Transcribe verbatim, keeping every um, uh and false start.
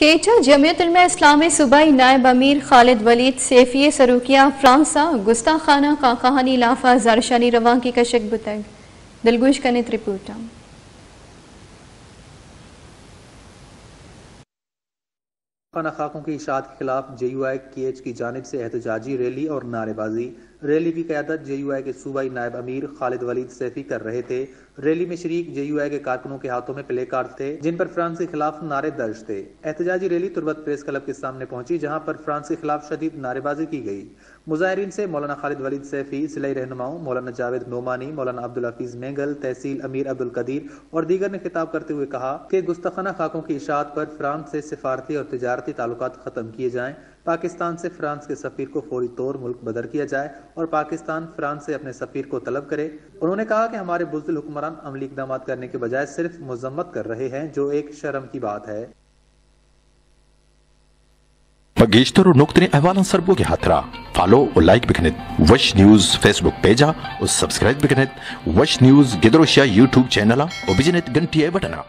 केचा जमीयतुल्मा इस्लामी सूबाई नायब अमीर खालिद वाली सैफी सरूकिया फ्रांसा गुस्ताखाना का कहानी लाफा जारशानी रवां की कशक बुतग दिलगुश कने त्रिपुटा। खाना खाकों की इशात के खिलाफ जेयूआई केएच की जानिब से एहतजाजी रैली और नारेबाजी। रैली की क़यादत जेयूआई के सूबाई नायब अमीर खालिद वलीद सैफी कर रहे थे। रैली में शरीक जेयूआई के कारकुनों के हाथों में प्ले कार्ड थे जिन पर फ्रांस के खिलाफ नारे दर्ज थे। एहतजाजी रैली तुर्बत प्रेस क्लब के सामने पहुंची जहाँ पर फ्रांस के खिलाफ शदीद नारेबाजी की गई। मुजाहरीन से मौलाना खालिद वाली सैफी, सिलाई रहनुमाओं मौलाना जावेद नोमानी, मौलाना अब्दुल हाफीज मैगल, तहसील अमीर अब्दुल कदीर और दीगर ने खिताब करते हुए कहा कि गुस्ताखाना खाकों की इशाअत पर फ्रांस से सिफारती और तिजारती ताल्लुकात खत्म किए जाएं, पाकिस्तान से फ्रांस के सफीर को फौरी तौर मुल्क बदर किया जाए और पाकिस्तान फ्रांस से अपने सफीर को तलब करे। उन्होंने कहा कि हमारे बुज़दिल हुक्मरान अमली इक़दाम करने के बजाय सिर्फ मजम्मत कर रहे हैं जो एक शर्म की बात है। पगेश्तर नुकतरे अहवालन सरबो के हाथरा फॉलो और लाइक बिखने वश न्यूज़ फेसबुक पेजा और सब्सक्राइब बिखने वश न्यूज़ गिदरोशिया यूट्यूब चैनल और बिजनेट घंटी बटना।